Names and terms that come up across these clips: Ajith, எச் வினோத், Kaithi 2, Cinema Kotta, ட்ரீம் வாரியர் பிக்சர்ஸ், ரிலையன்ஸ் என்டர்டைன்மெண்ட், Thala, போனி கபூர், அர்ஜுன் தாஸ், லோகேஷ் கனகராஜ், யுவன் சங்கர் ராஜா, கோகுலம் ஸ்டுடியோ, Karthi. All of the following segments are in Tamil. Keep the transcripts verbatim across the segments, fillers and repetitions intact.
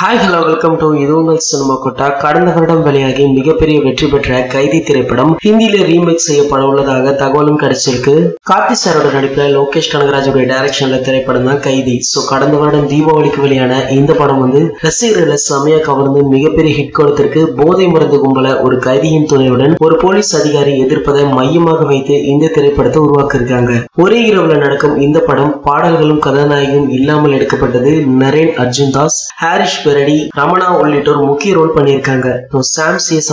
ஹாய் ஹலோ வெல்கம் டு இது உங்கள் சினிமா கோட்டா. கடந்த வருடம் வெளியாகி மிகப்பெரிய வெற்றி பெற்ற கைதி திரைப்படம் ஹிந்தியில ரீமேக் செய்யப்பட உள்ளதாக தகவலும் கிடைச்சிருக்கு. கார்த்தி சாரோட நடிப்பில் லோகேஷ் கனகராஜோட டைரக்ஷன்ல திரைப்படம் தான் கைதி. ஸோ கடந்த வருடம் தீபாவளிக்கு வெளியான இந்த படம் வந்து ரசிகர்களை செமையா கவர்ந்து மிகப்பெரிய ஹிட் கொடுத்திருக்கு. போதை மருந்து கும்பல ஒரு கைதியின் துணையுடன் ஒரு போலீஸ் அதிகாரி எதிர்ப்பதை மையமாக வைத்து இந்த திரைப்படத்தை உருவாக்கியிருக்காங்க. ஒரே இரவுல நடக்கும் இந்த படம் பாடல்களும் கதாநாயகியும் இல்லாமல் எடுக்கப்பட்டது. நரேன், அர்ஜுன் தாஸ், ஹாரிஷ், ரமணா உள்ளிட்டோர் முக்கிய ரோல் பண்ணியிருக்காங்க.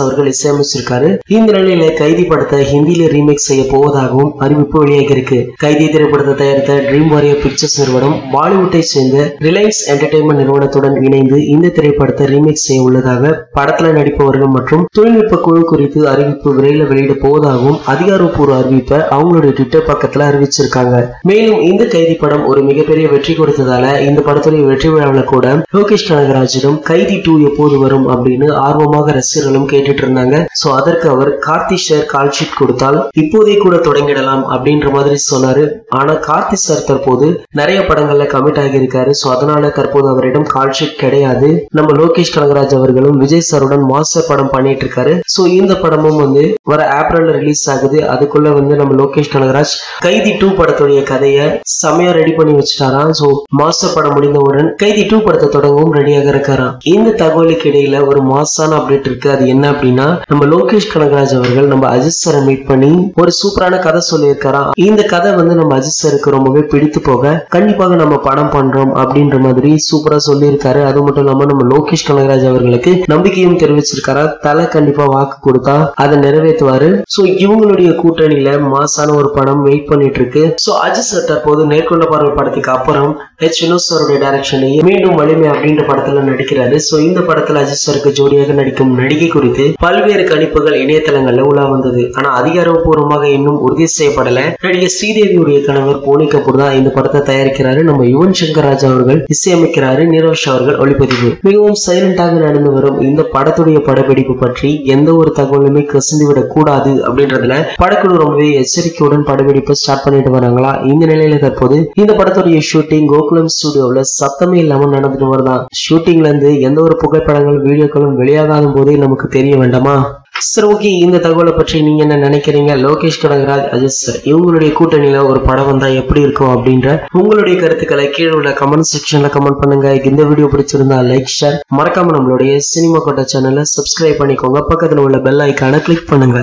அவர்கள் இசையமைச்சிருக்காரு. இந்த நிலையில கைதி படத்தை ஹிந்தியில ரீமேக் செய்ய போவதாகவும் அறிவிப்பு வெளியாகி இருக்கு. கைதி திரைப்படத்தை தயாரித்த ட்ரீம் வாரியர் பிக்சர்ஸ் நிறுவனம் பாலிவுட்டை சேர்ந்த ரிலையன்ஸ் என்டர்டைன்மெண்ட் நிறுவனத்துடன் இணைந்து இந்த திரைப்படத்தை ரீமேக் செய்ய உள்ளதாக படத்துல நடிப்பவர்கள் மற்றும் தொழில்நுட்ப குழு குறித்து அறிவிப்பு விரைவில் வெளியிட போவதாகவும் அதிகாரப்பூர்வ அறிவிப்பை அவங்களுடைய ட்விட்டர் பக்கத்துல அறிவிச்சிருக்காங்க. மேலும் இந்த கைதி படம் ஒரு மிகப்பெரிய வெற்றி கொடுத்ததால இந்த படத்துடைய வெற்றி விழாவில் கூட லோகேஷ் கனகராஜ் கைதி டூ எப்போது வரும் அப்படின்னு ஆர்வமாக ரசிகர்களும் கேட்டுட்டு இருந்தாங்க. சோ அதற்கு அவர் கார்த்தி சார் கால் ஷீட் கொடுத்தால் இப்போதே கூட தொடங்கிடலாம் அப்படின்ற மாதிரி சொன்னாரு. ஆனா கார்த்தி சார் தற்போது நிறைய படங்கள்ல கமிட் ஆகியிருக்காரு. சோ அதனால தற்போது அவரிடம் கால் ஷீட் கிடையாது. நம்ம லோகேஷ் கனகராஜ் அவர்களும் விஜய் சாருடன் மாஸ்டர் படம் பண்ணிட்டு இருக்காரு. சோ இந்த படமும் வந்து வர ஏப்ரல் ரிலீஸ் ஆகுது. அதுக்குள்ள வந்து நம்ம லோகேஷ் கனகராஜ் கைதி டூ படத்துடைய கதைய செமையா ரெடி பண்ணி வச்சுட்டாராம். சோ மாஸ்டர் படம் முடிந்தவுடன் கைதி டூ படத்தை தொடங்கவும் ரெடியாக இருக்காராம். இந்த தகவலுக்கு இடையில ஒரு மாசான அப்டேட் இருக்கு. அது என்ன அப்படின்னா, நம்ம லோகேஷ் கனகராஜ் அவர்கள் நம்ம அஜித் சாரை மீட் பண்ணி ஒரு சூப்பரான கதை சொல்லியிருக்காராம். இந்த கதை வந்து நம்ம அஜித் சாருக்கு ரொம்பவே பிடித்து போக கண்டிப்பாக நம்ம படம் பண்றோம் அப்படின்ற மாதிரி சூப்பரா சொல்லியிருக்காரு. அது மட்டும் இல்லாம நம்ம லோகேஷ் கனகராஜ் அவர்களுக்கு நம்பிக்கையும் தெரிவிச்சிருக்காரா. தலை கண்டிப்பா வாக்கு கொடுத்தா அதை நிறைவேற்றுவாரு. சோ இவங்களுடைய கூட்டணியில மாசான ஒரு படம் வெயிட் பண்ணிட்டு இருக்கு. சோ அஜித் சார் தற்போது நேர்கொண்ட பார்வை படத்துக்கு அப்புறம் எச் வினோத் சாருடைய டைரக்ஷன்லயே மீண்டும் வலிமை அப்படின்ற படத்துல நடிக்கிறாரு. சோ இந்த படத்துல அஜித் சாருக்கு ஜோடியாக நடிக்கும் நடிகை குறித்து பல்வேறு கணிப்புகள் இணையதளங்கள்ல உலா வந்தது. ஆனா அதிகாரப்பூர்வமாக இன்னும் உறுதி செய்யப்படல. நடிகை ஸ்ரீதேவியுடைய கணவர் போனி கபூர் தான் இந்த படத்தை தயாரிக்கிறாரு. நம்ம யுவன் சங்கர் ராஜா அவர்கள் இசையமைக்கிறாரு. நீரோஷ் அவர்கள் ஒளிப்பதிவு. மிகவும் சைலண்டாக நடந்து வரும் இந்த படத்துடைய படப்பிடிப்பு பற்றி எந்த ஒரு தகவலுமே கசிந்துவிடக் கூடாது அப்படின்றதுல படக்குழு ரொம்பவே எச்சரிக்கையுடன் படப்பிடிப்பை ஸ்டார்ட் பண்ணிட்டு வராங்களா. இந்த நிலையில தற்போது இந்த படத்துடைய ஷூட்டிங் கோகுலம் ஸ்டுடியோல சத்தமே இல்லாம நடந்துட்டு வரதான். ஷூட்டிங் இருந்து எந்த ஒரு புகைப்படங்கள் வீடியோக்களும் வெளியாகாத போதே நமக்கு தெரிய வேண்டாமா? சரி, ஓகே. இந்த தகவலை பற்றி நீங்க என்ன நினைக்கிறீங்க? லோகேஷ் கனகராஜ், அஜித் சார் இவங்களுடைய கூட்டணியில ஒரு படம் வந்தா எப்படி இருக்கும் அப்படின்ற உங்களுடைய கருத்துக்களை கீழே உள்ள கமெண்ட் செக்ஷன்ல கமெண்ட் பண்ணுங்க. இந்த வீடியோ பிடிச்சிருந்தா லைக், ஷேர், மறக்காம நம்மளுடைய சினிமா கோட்டா சேனலை சப்ஸ்கிரைப் பண்ணிக்கோங்க. பக்கத்துல உள்ள பெல் ஐக்கான கிளிக் பண்ணுங்க.